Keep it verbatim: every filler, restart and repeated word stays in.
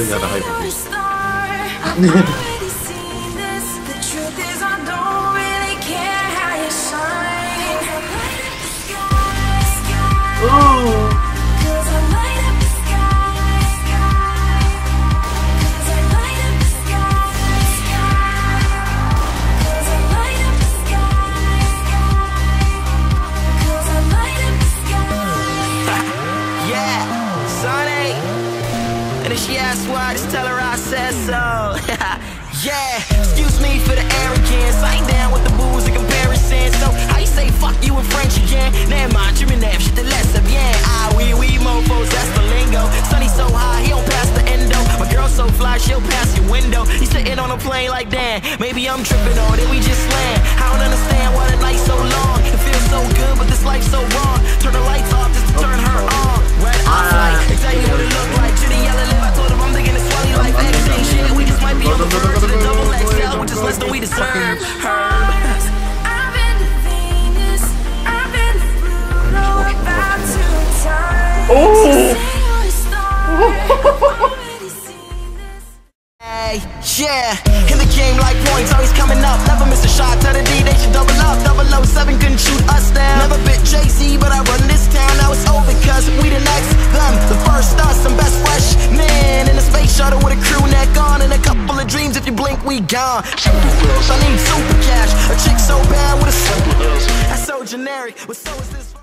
涙が入る。おー。Maybe I'm tripping on it, we just land. I don't understand why the night's so long. It feels so good, but this life's so wrong. Turn the lights off just to turn her on. Red eye flight, it's exactly what it looked like. Shitty yellow lip, I told him I'm thinking it's funny like that ain't shit. We just might be on the verge of the double X L, which is less than we deserve. Her. Yeah, in the game like points always coming up. Never miss a shot, tell the D they should double up. Double oh seven couldn't shoot us down. Never bit Jay Z, but I run this town. Now it's over cause we the next, them, the first us. I'm best fresh man in a space shuttle with a crew neck on. And a couple of dreams, if you blink we gone. Check the rules, I need super cash. A chick so bad with a super. That's so generic, but so is this.